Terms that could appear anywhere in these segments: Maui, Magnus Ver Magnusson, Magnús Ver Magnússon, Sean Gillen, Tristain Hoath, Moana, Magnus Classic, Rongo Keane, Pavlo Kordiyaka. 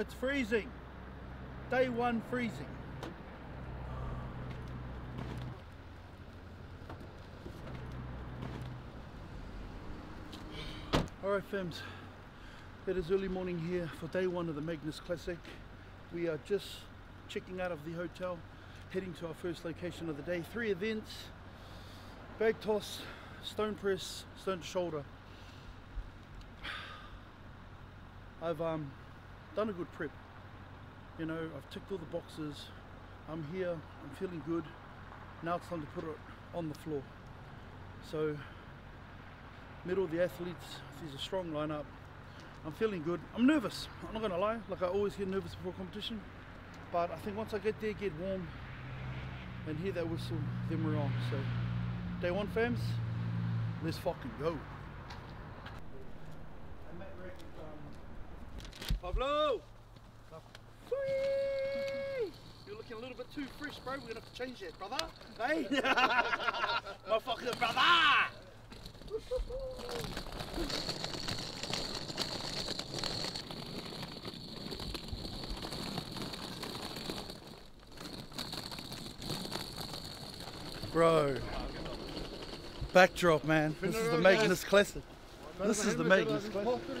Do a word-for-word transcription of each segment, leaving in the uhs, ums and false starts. It's freezing. Day one freezing. Alright fams, it is early morning here for day one of the Magnus Classic. We are just checking out of the hotel, heading to our first location of the day. Three events: bag toss, stone press, stone to shoulder. I've um, done a good prep, you know, I've ticked all the boxes, I'm here, I'm feeling good. Now it's time to put it on the floor. So, met all the athletes, there's a strong lineup. I'm feeling good. I'm nervous, I'm not gonna lie, like I always get nervous before competition, but I think once I get there, get warm, and hear that whistle, then we're on. So, day one fams, let's fucking go. Pavlo! Sweet! You're looking a little bit too fresh, bro. We're gonna have to change that, brother. Hey? My fucking brother! Bro. Backdrop, man. This is the Magnus Classic. This is the Magnus Classic. That's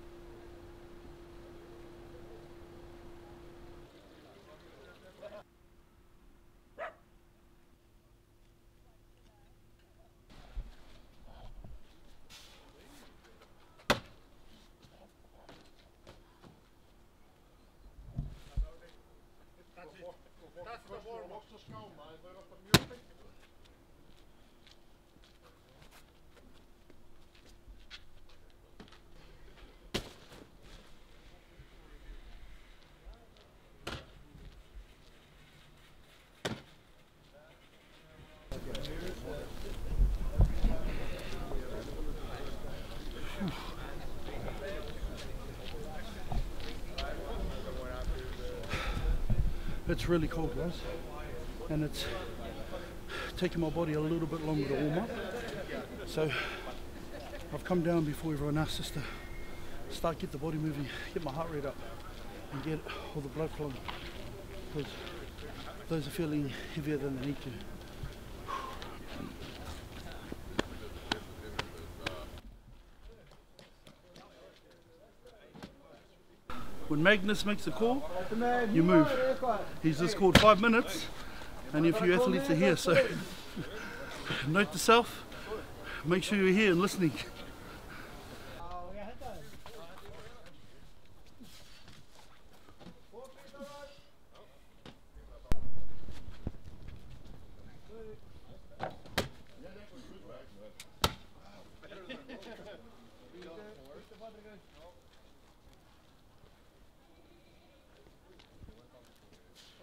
the warm-up. It's really cold, guys, and it's taking my body a little bit longer to warm up. So I've come down before everyone else just to start, get the body moving, get my heart rate up, and get all the blood flowing, because those are feeling heavier than they need to. When Magnus makes a call, you move. He's just called five minutes, and a few athletes are here, so note to self, make sure you're here and listening.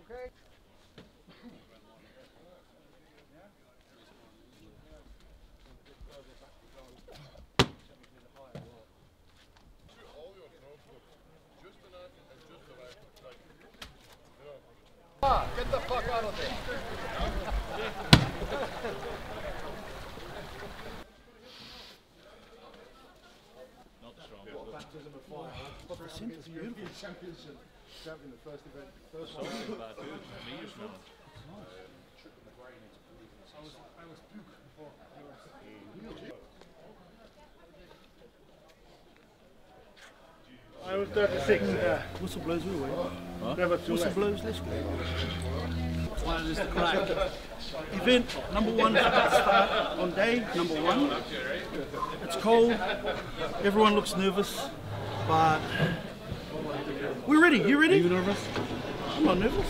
Okay. Get the fuck out of there. But the centre's beautiful. Championship, champion the first event, first one. I was Duke before. I was thirty-six. Uh, whistle blows all the way. Huh? Never whistle blows this way. What is the crack? Event number one start on day number one. It's cold. Everyone looks nervous, but we're ready. You ready? Are you nervous? I'm not nervous.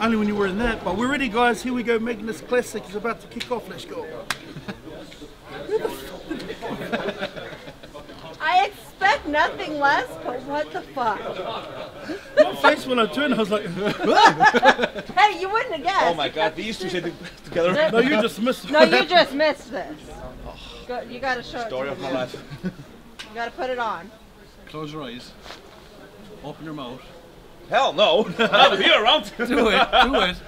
Only when you're wearing that. But we're ready, guys. Here we go. Magnus Classic is about to kick off. Let's go. I expect nothing less, but what the fuck? My face when I turned, I was like, hey, you wouldn't have guessed. Oh my god, these two said together. No, you just missed it. No, you just missed this. Go, you gotta show Story it. Story of my life. You gotta put it on. Close your eyes. Open your mouth. Hell no! Not if you're around. Do it, do it.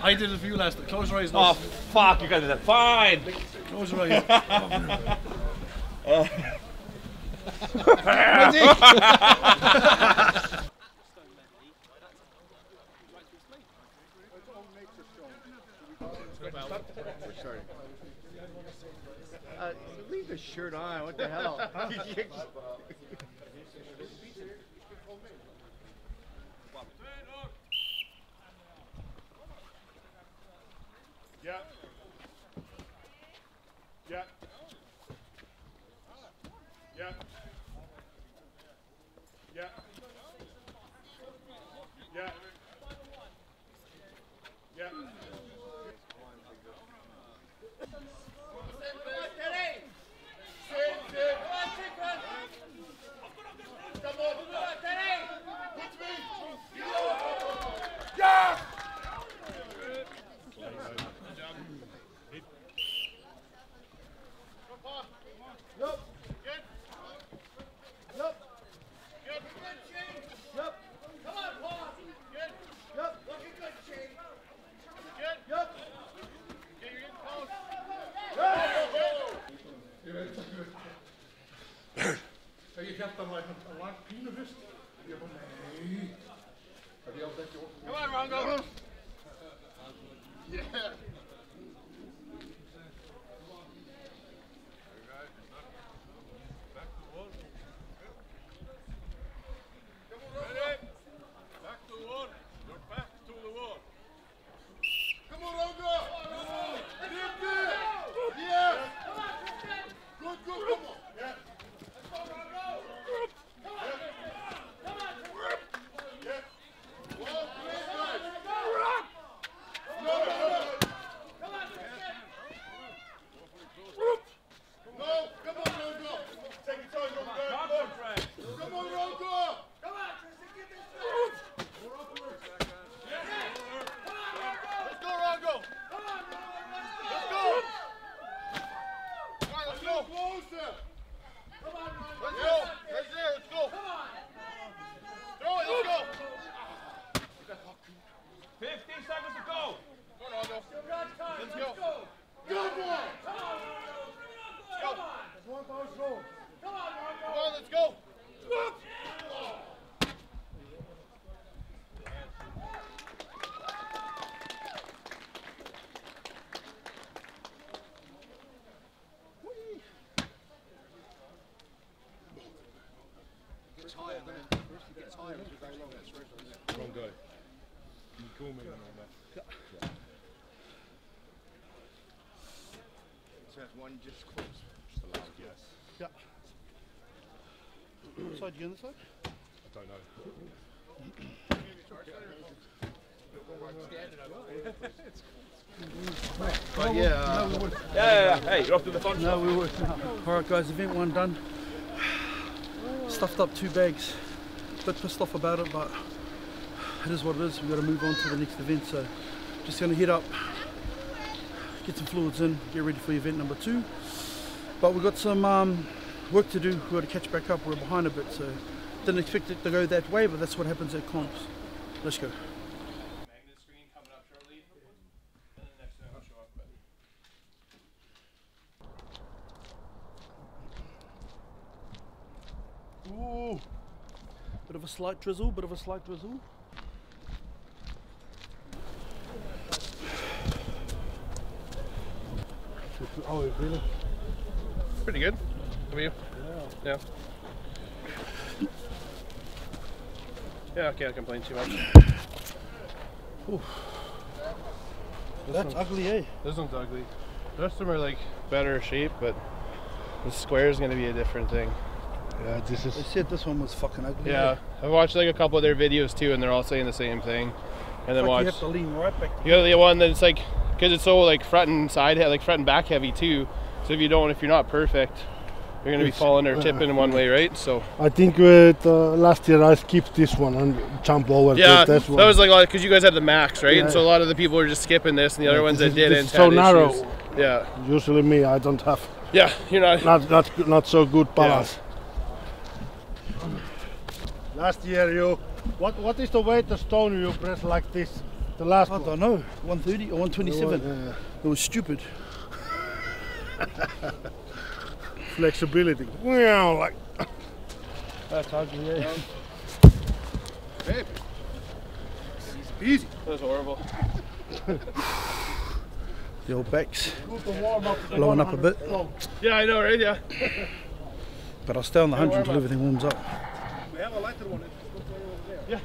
I did it for you last time. Close your eyes. Oh fuck, you guys did that. Fine! Close your eyes. uh. uh, leave the shirt on, what the hell? Yeah. Yeah. Yeah. Yeah. Yeah. Yeah. Wrong guy. You call me on that. Yeah. So that's one just close. Just the last guess. Yeah. What side you on the side? I don't know. But yeah, uh, no, we would. Yeah, yeah, yeah. Hey, you're off to the fun shop. No, we would. Alright guys, event one done. Stuffed up two bags. Bit pissed off about it, but it is what it is. We've got to move on to the next event, so just going to head up, get some fluids in, get ready for event number two. But we've got some um, work to do. We've got to catch back up. We're behind a bit, so didn't expect it to go that way, but that's what happens at comps. Let's go. Ooh. Bit of a slight drizzle, bit of a slight drizzle. Oh, really? Pretty good. How are you? Yeah. Yeah. Yeah, I can't complain too much. Ooh. That's ugly, eh? This one's ugly. The rest of them are like better shape, but the square is going to be a different thing. Yeah, this is. They said this one was fucking ugly. Yeah, I watched like a couple of their videos too, and they're all saying the same thing. And then like watch. You have to lean right back. You got the one that's like, because it's so like front and side, like front and back heavy too. So if you don't, if you're not perfect, you're gonna it's, be falling or tipping uh, one way, right? So. I think with uh, last year I skipped this one and jump over. Yeah, that one. was like because you guys had the max, right? Yeah. And so a lot of the people were just skipping this, and the other yeah, ones that is, didn't. It's so had narrow. Issues. Yeah. Usually me, I don't have. Yeah, you're not. Not not, not so good balance. Yeah. Last year you, what what is the weight of stone you press like this? The last I one. I don't know, one thirty or one twenty-seven. It was, yeah, yeah. It was stupid. Flexibility. Like That's ugly, yeah. Babe. Easy. That was horrible. The old Beck's blowing up a bit. Yeah, I know, right? Yeah. But I'll stay on the one hundred until everything warms up. We have a lighter one. Yeah.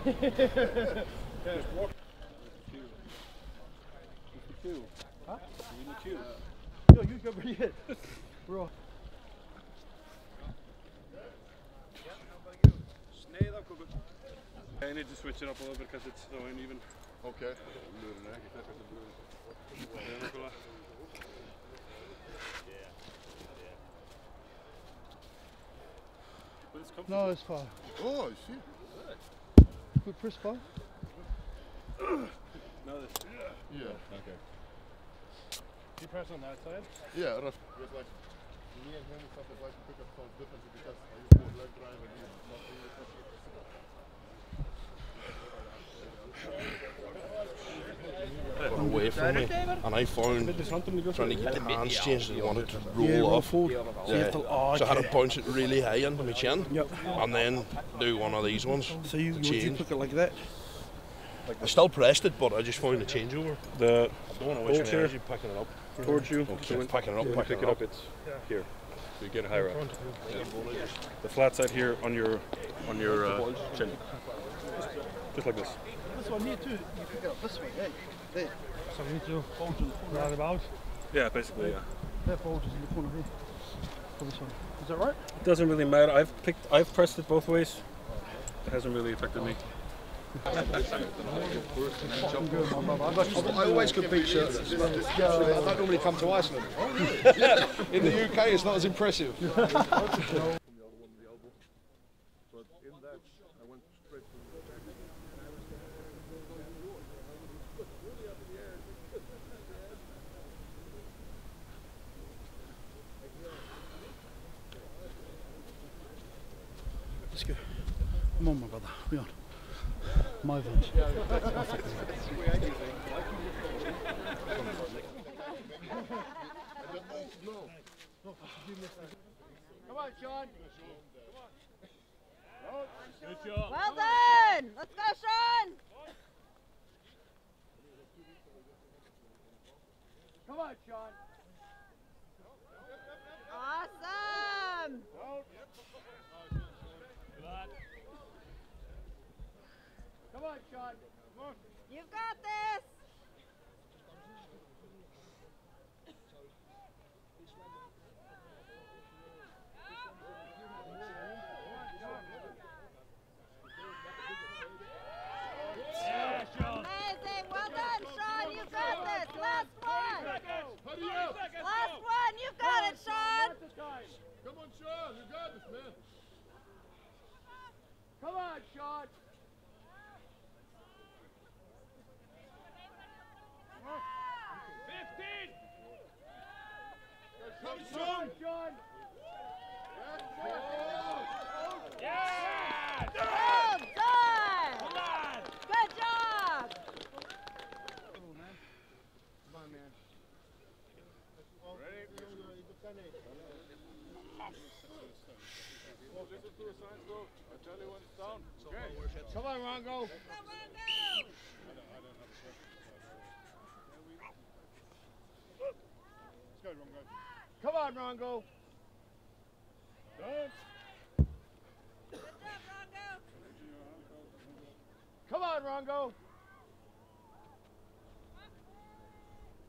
Huh? No, you can bring it. Bro. I need to switch it up a little bit because it's so uneven. Okay. No, it's fine. Oh, I see. Good press fire. No, this. Yeah. Okay. You press on that side? Yeah, rough. With like, me and him, stuff is like to pick up some differently because I use more leg drive and he's not doing it. Away from me, and I found trying to get the hands changed and wanted to roll yeah, off. Yeah. So I had to bounce it really high into my chin, yep. And then do one of these ones. So you, you took it like that? I still pressed it, but I just found the changeover. The chair is packing it up towards you. Okay. So packing it up, yeah. Packing it up. It's here. So you get it higher up. Yeah. The flat side here on your on your uh, chin, just like this. This one here too. You pick it up this way, right? There. So we need to fold to the corner. Round about. Yeah, basically, yeah. That fold is in the corner here. For this one. Is that right? It doesn't really matter. I've picked. I've pressed it both ways. It hasn't really affected me. I always compete shirtless. I don't normally come to Iceland. Yeah, in the U K it's not as impressive. Let's go. Come on, my brother. Be on. My vote. Come on, Sean. Come on. Well done. Let's go, Sean. Come on, Sean. Awesome. Come on, Sean. Come on. You've got this. Amazing. Well done, Sean. You've got this. Last one. Last one. You've got it, Sean. Come on, Sean. You got this, man. Come on, Sean. fifteen! Come on, Sean! Yeah! Well done! Come on! Good job! Come on, man. Come on, man. Ready? Listen to the signs, bro. I'll tell you when it's down. Okay. Come on, Rongo! Come on, Rongo! Come on, Rongo. Good job, Rongo. Come on, Rongo.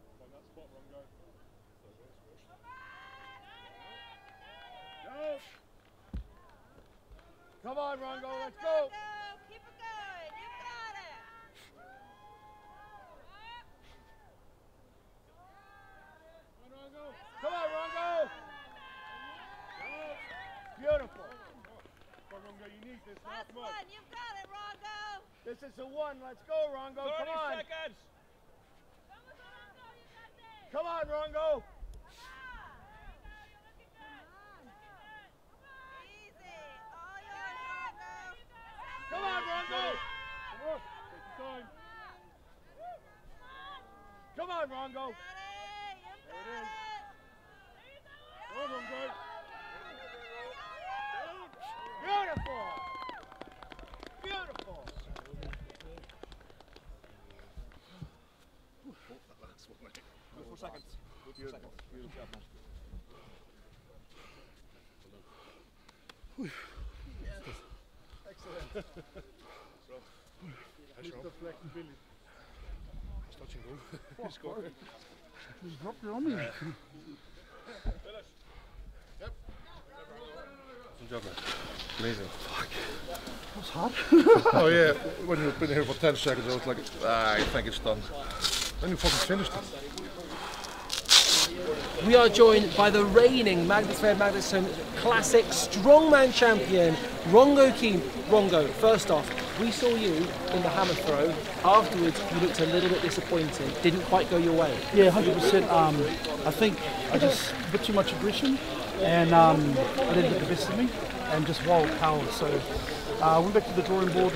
On that spot, Rongo. Go. Come on, Rongo. Let's go. Keep it going. You got it. Come on, Rongo! Beautiful. Come on, Rongo, you need this. Last one, you've got it, Rongo. This is the one. Let's go, Rongo. Come on. thirty seconds. Come on, Rongo. Easy. All yours, Rongo. Come on, Rongo. Come on, Rongo. There it is. Beautiful. Beautiful, beautiful. Yes. Excellent. Look at the flexibility. He's touching goal. He's scoring. Just drop your arm in. Finish. Yep. Good job, man. Amazing. Fuck. That was hard. Oh yeah, when you've been here for ten seconds, I was like, ah, I think it's done. Then you fucking finished it. We are joined by the reigning Magnus Ver Magnusson Classic Strongman Champion, Rongo Keane. Rongo, first off, we saw you in the hammer throw. Afterwards, you looked a little bit disappointed. Didn't quite go your way. Yeah, one hundred percent. Um, I think I just a bit too much aggression, and um, I didn't get the best of me, and just wild power. So I uh, went back to the drawing board,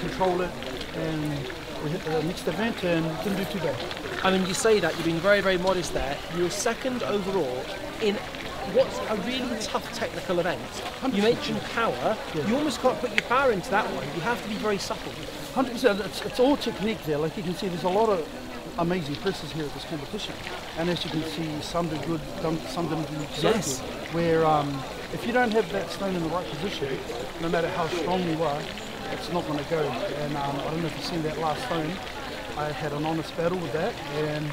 controlled it, and we hit the next event and didn't do too bad. I mean, you say that, you've been very, very modest there. You were second overall in what's a really tough technical event. one hundred percent. You mentioned power. Yeah. You almost can't put your power into that one. You have to be very subtle. one hundred percent. It's, it's all technique there. Like you can see, there's a lot of amazing presses here at this competition, and as you can see, some did good, some didn't do so yes. good. Where um, if you don't have that stone in the right position, no matter how strong you are, it's not going to go. And um, I don't know if you've seen that last stone. I had an honest battle with that, and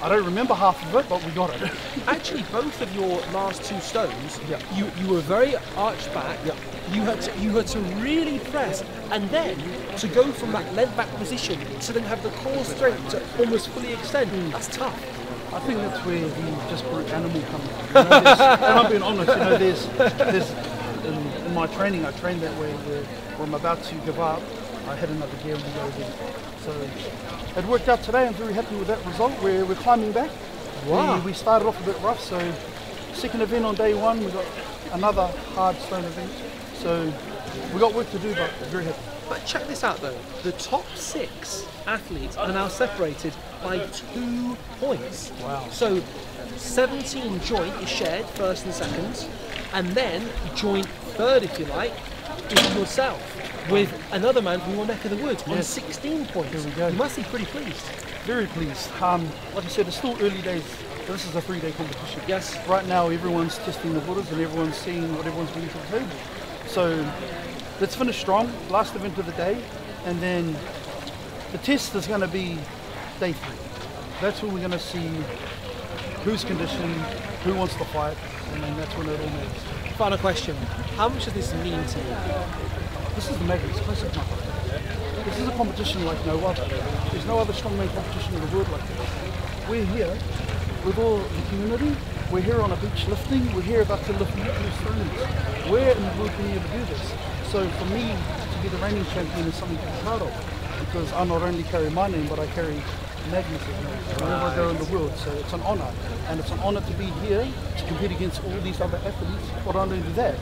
I don't remember half of it, but we got it. Actually, both of your last two stones, yep. you you were very arched back. Yep. You had to, you had to really press, and then to go from that lead back position to then have the core strength to almost fully extend. Mm. That's tough. I think that's where the just brute animal comes from. You know, and I'm being honest, you know, there's there's in, in my training, I trained that way where, where I'm about to give up. I had another gear and we go again. So it worked out today. I'm very happy with that result. We're, we're climbing back. Wow. We, we started off a bit rough, so second event on day one, we got another hard stone event. So we got work to do, but very happy. But check this out though, the top six athletes are now separated by two points. Wow. So seventeen joint is shared, first and second, and then joint third, if you like, is yourself with another man from your neck of the woods yes. on sixteen points. There we go. You must be pretty pleased. Very pleased. Um, like I said, it's still early days. This is a three-day competition. Yes. Right now, everyone's testing the waters and everyone's seeing what everyone's bringing to the table. So let's finish strong, last event of the day, and then the test is going to be day three. That's when we're going to see who's conditioned, who wants to fight, and then that's when it all matters. Final question, how much does this mean to you? This is the Magnus Classic. This is a competition like no other. There's no other strongman competition in the world like this. We're here with all the community. We're here on a beach lifting. We're here about to lift nuclear students. Where in the world can you ever do this? So for me, to be the reigning champion is something to be proud of, because I not only carry my name, but I carry Magnus' name wherever I go in the world. So it's an honour, and it's an honour to be here to compete against all these other athletes. But not only that,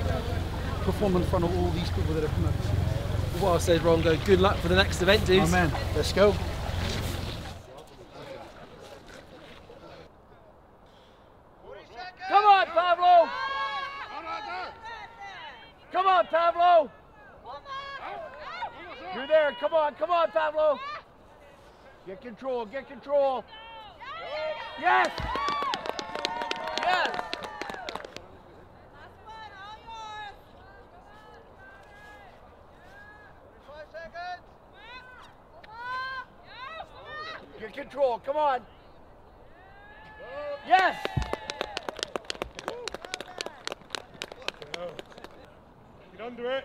perform in front of all these people that have come out. Well said, Rongo. Good luck for the next event, dudes. Oh man, let's go. Come on, Pavlo! Come on, Pavlo! You're there, come on, come on, Pavlo! Get control, get control! Yes! Yes! Get control, come on! Yes! Get under it.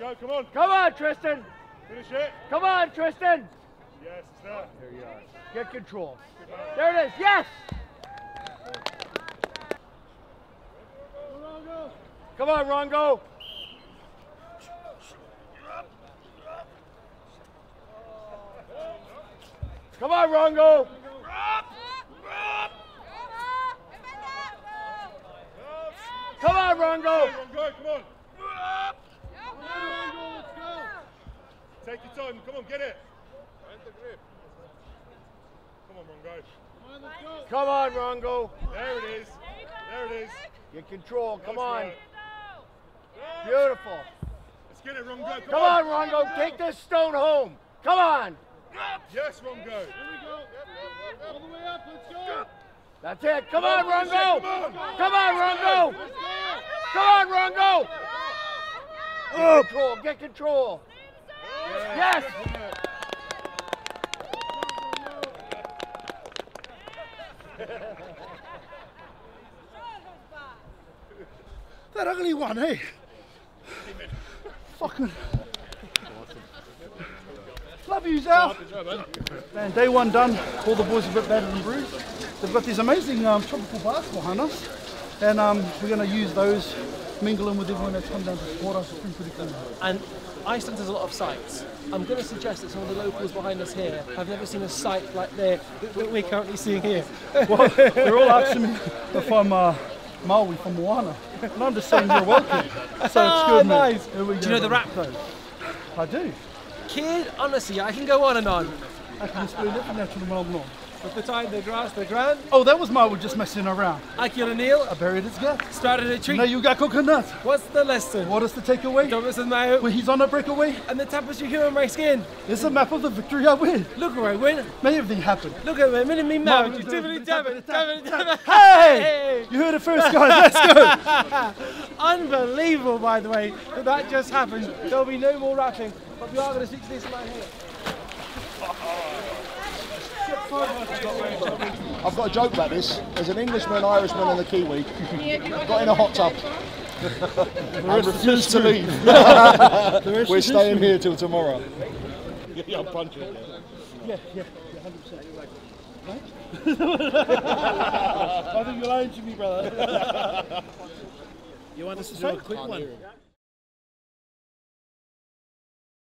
Let's go, come on. Come on, Tristain. Finish it. Come on, Tristain. Yes, it's there. There you are. Get control. There it is. Yes! Come on, Rongo. Come on, Rongo. Come on, Rongo! Come on, come on. Come on, Rongo, let's go. Take your time, come on, get it. Find the grip. Come on, Rongo. Come on, let's go. Come on, Rongo. There it is. There it is. Get control, come on. Beautiful. Let's get it, Rongo. Come, Come on, on, Rongo. Take this stone home. Come on. Yes, Rongo. Here we go. All the way up. Let's go. That's it. Come on, Rongo. Come on, Rongo. Come on, Rongo. Oh, control. Get control. Yes. That ugly one, hey? Fucking. Love you, Zal. Man, day one done. All the boys a bit battered and bruised. They've got these amazing um, tropical bars behind us, and um, we're going to use those, mingle in with everyone that's come down to support us. It's been pretty cool. And Iceland has a lot of sights. I'm going to suggest that some of the locals behind us here have never seen a sight like there that we're currently seeing here. Well, they're all asking me if I'm uh, Maui from Moana, and I'm just saying you're welcome. So it's good, nice. Here we go. Do you know the rap though? I do. Kid, honestly, I can go on and on. I can explain everything out to the world long. But the time, the grass, the ground. Oh, that was Maui just messing around. I killed a nail. I buried his gut. Started a tree. Now you got coconut. What's the lesson? What is the takeaway? Don't listen, Maui. Well, he's on a breakaway. And the tapestry here on my skin. It's a map of the victory I win. Look where I win. May everything happen. Look at me, minute me, Maui. Hey! You heard it first, guys. Let's go. Unbelievable, by the way, that that just happened. There'll be no more rapping, but we are going to stick to this man here. I've got a joke about this. There's an Englishman, Irishman and a Kiwi got in a hot tub and refused to leave. We're staying here till tomorrow. Yeah, I'm punching. Yeah, yeah, one hundred percent. I think you're lying to me, brother. You want us to do a quick one?